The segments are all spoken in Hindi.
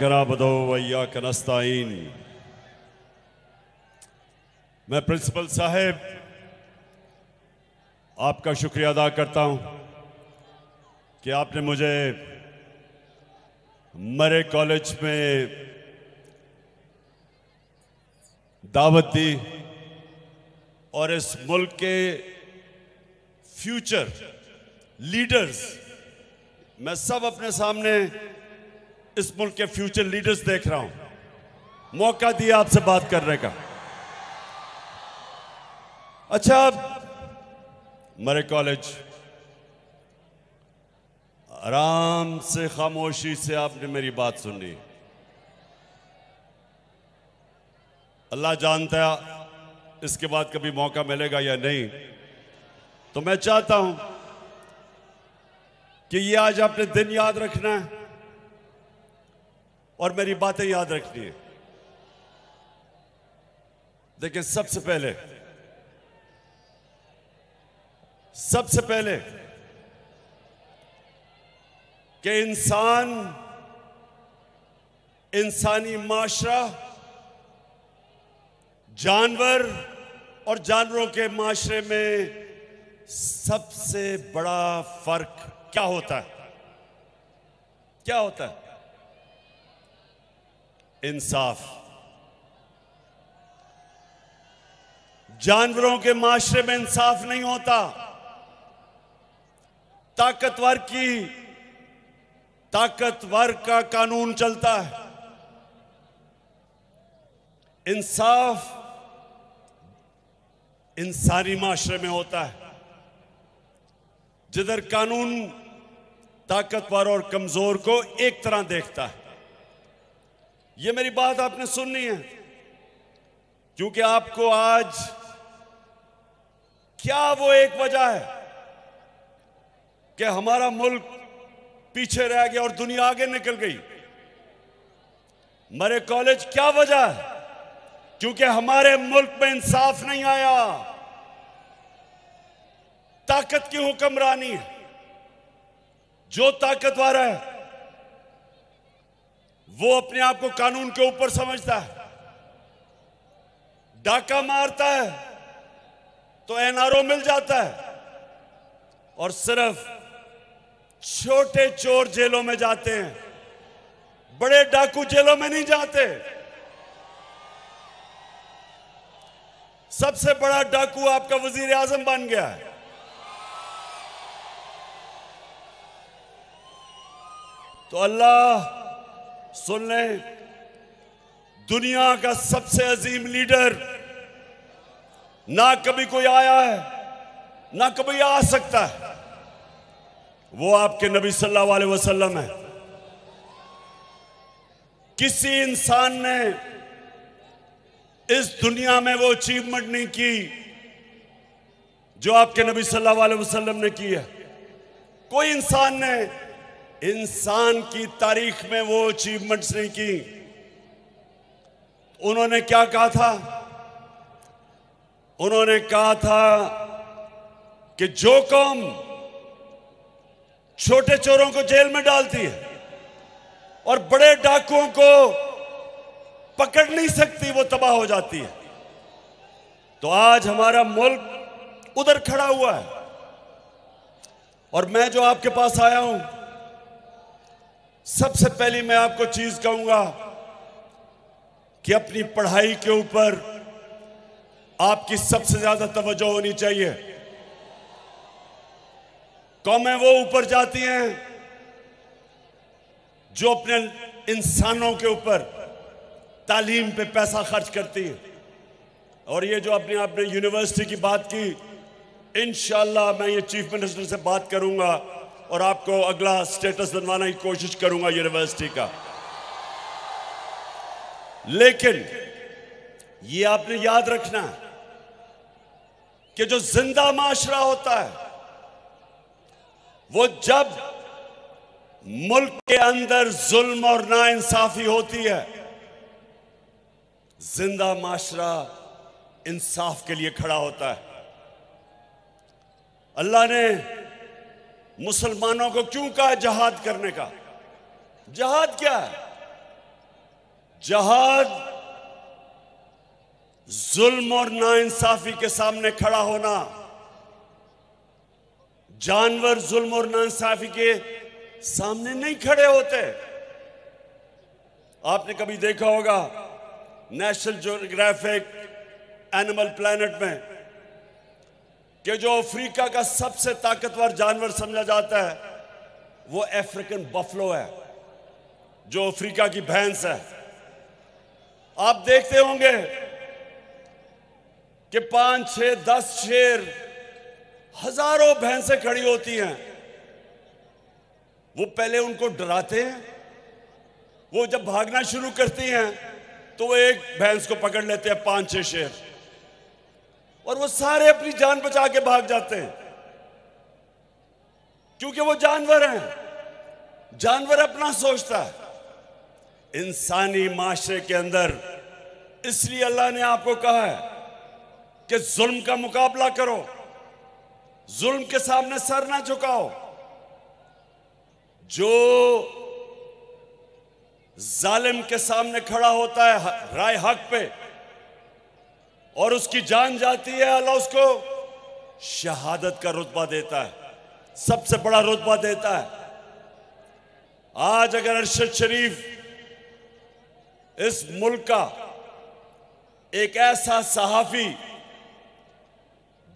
करा बदो वैया कनस्ताइन। मैं प्रिंसिपल साहब आपका शुक्रिया अदा करता हूं कि आपने मुझे मेरे कॉलेज में दावत दी और इस मुल्क के फ्यूचर लीडर्स, मैं सब अपने सामने इस मुल्क के फ्यूचर लीडर्स देख रहा हूं, मौका दिया आपसे बात करने का। अच्छा, मेरे कॉलेज आराम से खामोशी से आपने मेरी बात सुनी। अल्लाह जानता है इसके बाद कभी मौका मिलेगा या नहीं, तो मैं चाहता हूं कि ये आज आपने दिन याद रखना है और मेरी बातें याद रखनी है। देखिए, सबसे पहले कि इंसानी माशरा जानवर और जानवरों के माशरे में सबसे बड़ा फर्क क्या होता है? इंसाफ। जानवरों के माशरे में इंसाफ नहीं होता। ताकतवर का कानून चलता है। इंसाफ इंसानी माशरे में होता है। जिधर कानून ताकतवर और कमजोर को एक तरह देखता है। यह मेरी बात आपने सुननी है, क्योंकि आपको आज क्या वो एक वजह है कि हमारा मुल्क पीछे रह गया और दुनिया आगे निकल गई। मेरे कॉलेज, क्या वजह है? क्योंकि हमारे मुल्क में इंसाफ नहीं आया, ताकत की हुक्मरानी है। जो ताकतवर है वो अपने आप को कानून के ऊपर समझता है। डाका मारता है तो एनआरओ मिल जाता है और सिर्फ छोटे चोर जेलों में जाते हैं, बड़े डाकू जेलों में नहीं जाते। सबसे बड़ा डाकू आपका वजीर आजम बन गया है। तो अल्लाह सुन ले, दुनिया का सबसे अजीम लीडर ना कभी कोई आया है ना कभी आ सकता है, वो आपके नबी सल्लल्लाहु अलैहि वसल्लम है। किसी इंसान ने इस दुनिया में वो अचीवमेंट नहीं की जो आपके नबी सल्लल्लाहु अलैहि वसल्लम ने की है। कोई इंसान ने इंसान की तारीख में वो अचीवमेंट्स नहीं की। उन्होंने क्या कहा था? उन्होंने कहा था कि जो कौम छोटे चोरों को जेल में डालती है और बड़े डाकुओं को पकड़ नहीं सकती, वो तबाह हो जाती है। तो आज हमारा मुल्क उधर खड़ा हुआ है। और मैं जो आपके पास आया हूं, सबसे पहली मैं आपको चीज कहूंगा कि अपनी पढ़ाई के ऊपर आपकी सबसे ज्यादा तवज्जो होनी चाहिए। कौमें वो ऊपर जाती हैं जो अपने इंसानों के ऊपर तालीम पे पैसा खर्च करती है। और ये जो आपने यूनिवर्सिटी की बात की, इंशाल्लाह मैं ये चीफ मिनिस्टर से बात करूंगा और आपको अगला स्टेटस बनवाने की कोशिश करूंगा यूनिवर्सिटी का। लेकिन ये आपने याद रखना कि जो जिंदा माशरा होता है वो जब मुल्क के अंदर जुल्म और नाइंसाफी होती है, जिंदा माशरा इंसाफ के लिए खड़ा होता है। अल्लाह ने मुसलमानों को क्यों कहा जहाद करने का? जहाद क्या है? जहाद, जुल्म और नाइंसाफी के सामने खड़ा होना, जानवर जुल्म और नाइंसाफी के सामने नहीं खड़े होते। आपने कभी देखा होगा नेशनल ज्योग्राफिक, एनिमल प्लैनेट में, कि जो अफ्रीका का सबसे ताकतवर जानवर समझा जाता है वो अफ्रीकन बफलो है, जो अफ्रीका की भैंस है। आप देखते होंगे कि 5, 6, 10 शेर, हजारों भैंसें खड़ी होती हैं। वो पहले उनको डराते हैं, वो जब भागना शुरू करती हैं तो वो एक भैंस को पकड़ लेते हैं, 5, 6 शेर, और वो सारे अपनी जान बचा के भाग जाते हैं, क्योंकि वो जानवर हैं। जानवर अपना सोचता है। इंसानी माशरे के अंदर इसलिए अल्लाह ने आपको कहा है कि जुल्म का मुकाबला करो, जुल्म के सामने सर ना झुकाओ। जो जालिम के सामने खड़ा होता है राय हक पे और उसकी जान जाती है, अल्लाह उसको शहादत का रुतबा देता है, सबसे बड़ा रुतबा देता है। आज अगर अरशद शरीफ इस मुल्क का एक ऐसा सहाफी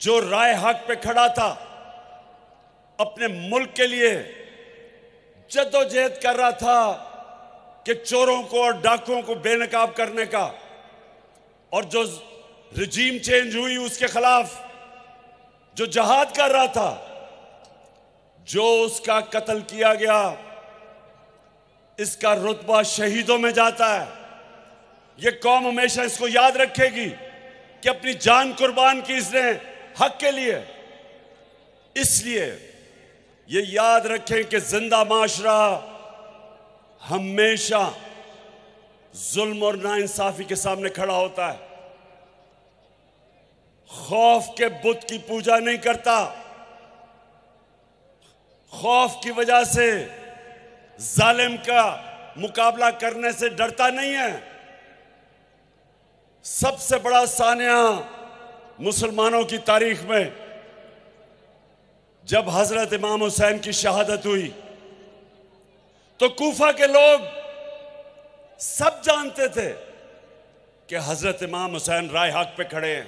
जो राय हक पे खड़ा था, अपने मुल्क के लिए जद्दोजहद कर रहा था कि चोरों को और डाकुओं को बेनकाब करने का, और जो रिजीम चेंज हुई उसके खिलाफ जो जहाद कर रहा था, जो उसका कत्ल किया गया, इसका रुतबा शहीदों में जाता है। ये कौम हमेशा इसको याद रखेगी कि अपनी जान कुर्बान की इसने हक के लिए। इसलिए ये याद रखें कि जिंदा माशरा हमेशा जुल्म और नाइंसाफी के सामने खड़ा होता है, खौफ के बुत की पूजा नहीं करता। खौफ की वजह से जालिम का मुकाबला करने से डरता नहीं है। सबसे बड़ा सानिया मुसलमानों की तारीख में जब हजरत इमाम हुसैन की शहादत हुई तो कूफा के लोग सब जानते थे कि हजरत इमाम हुसैन राय हक पे खड़े हैं,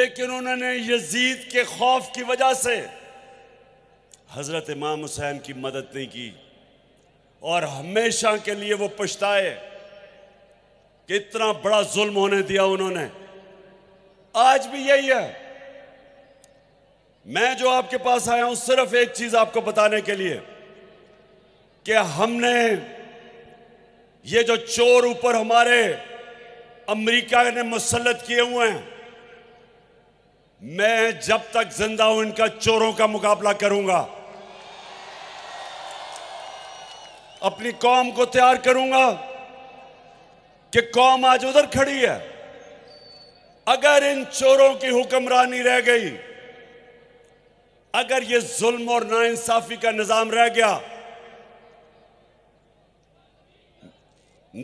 लेकिन उन्होंने यजीद के खौफ की वजह से हजरत इमाम हुसैन की मदद नहीं की, और हमेशा के लिए वो पछताए कि इतना बड़ा जुल्म होने दिया उन्होंने। आज भी यही है। मैं जो आपके पास आया हूं सिर्फ एक चीज आपको बताने के लिए कि हमने ये जो चोर ऊपर हमारे अमेरिका ने मुसल्लत किए हुए हैं, मैं जब तक जिंदा हूं इनका चोरों का मुकाबला करूंगा, अपनी कौम को तैयार करूंगा कि कौम आज उधर खड़ी है। अगर इन चोरों की हुक्मरानी रह गई, अगर ये जुल्म और नाइंसाफी का निजाम रह गया,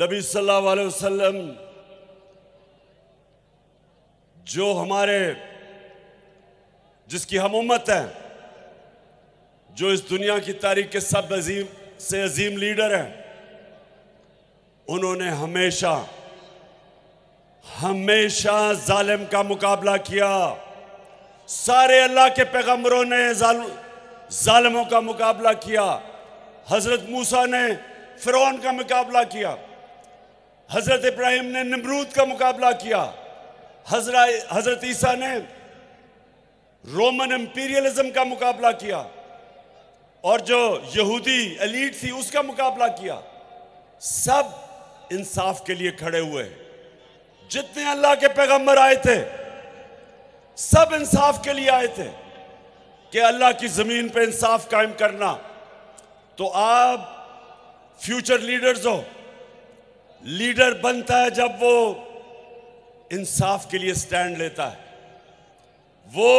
नबी सल्लल्लाहु अलैहि वसल्लम जो हमारे जिसकी हम उम्मत है, जो इस दुनिया की तारीख के सब अजीम लीडर हैं, उन्होंने हमेशा जालिम का मुकाबला किया। सारे अल्लाह के पैगंबरों ने जालिमों का मुकाबला किया। हजरत मूसा ने फिरौन का मुकाबला किया, हजरत इब्राहिम ने नमरूद का मुकाबला किया, हजरत ईसा ने रोमन इंपीरियलिज्म का मुकाबला किया, और जो यहूदी एलीट थी उसका मुकाबला किया। सब इंसाफ के लिए खड़े हुए। जितने अल्लाह के पैगंबर आए थे सब इंसाफ के लिए आए थे कि अल्लाह की जमीन पे इंसाफ कायम करना। तो आप फ्यूचर लीडर्स हो। लीडर बनता है जब वो इंसाफ के लिए स्टैंड लेता है। वो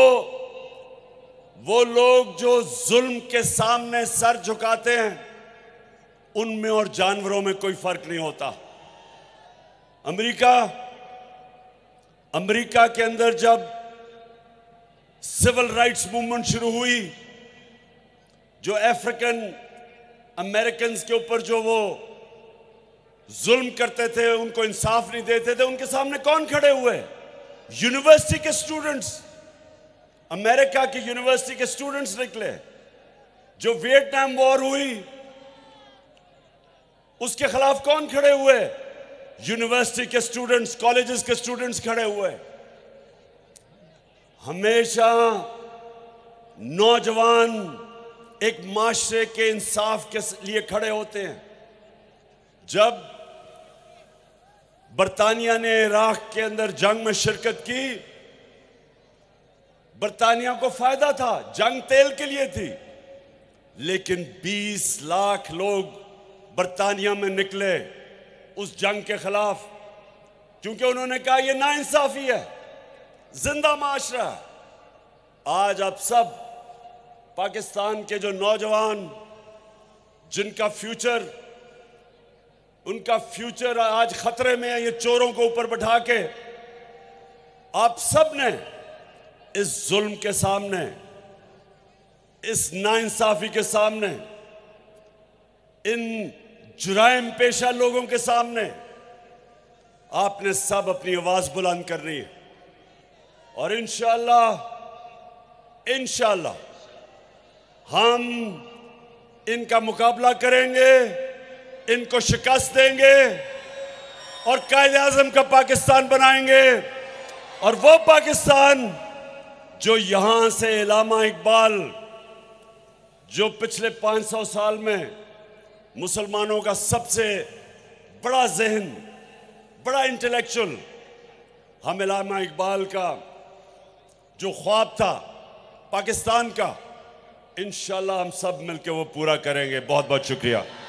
लोग जो जुल्म के सामने सर झुकाते हैं, उनमें और जानवरों में कोई फर्क नहीं होता। अमेरिका के अंदर जब सिविल राइट्स मूवमेंट शुरू हुई, जो अफ्रीकन अमेरिकन के ऊपर जो वो जुल्म करते थे, उनको इंसाफ नहीं देते थे, उनके सामने कौन खड़े हुए? यूनिवर्सिटी के स्टूडेंट्स, अमेरिका की यूनिवर्सिटी के स्टूडेंट्स निकले। जो वियतनाम वॉर हुई, उसके खिलाफ कौन खड़े हुए? यूनिवर्सिटी के स्टूडेंट्स, कॉलेजेस के स्टूडेंट्स खड़े हुए। हमेशा नौजवान एक माशरे के इंसाफ के लिए खड़े होते हैं। जब बरतानिया ने इराक के अंदर जंग में शिरकत की, बरतानिया को फायदा था, जंग तेल के लिए थी, लेकिन 20 लाख लोग बरतानिया में निकले उस जंग के खिलाफ, क्योंकि उन्होंने कहा यह नाइंसाफी है, जिंदा माशरा। आज आप सब पाकिस्तान के जो नौजवान, उनका फ्यूचर आज खतरे में है, ये चोरों को ऊपर बैठा के, आप सब ने इस जुल्म के सामने, इस नाइंसाफी के सामने, इन जुराइम पेशा लोगों के सामने आपने सब अपनी आवाज बुलंद करनी है। और इंशाल्लाह हम इनका मुकाबला करेंगे, इनको शिकस्त देंगे और कायद-ए-आज़म का पाकिस्तान बनाएंगे। और वो पाकिस्तान जो यहां से अल्लामा इकबाल, जो पिछले 500 साल में मुसलमानों का सबसे बड़ा जहन, बड़ा इंटेलेक्चुअल, हम अल्लामा इकबाल का जो ख्वाब था पाकिस्तान का, इंशाल्लाह हम सब मिलकर वो पूरा करेंगे। बहुत बहुत शुक्रिया।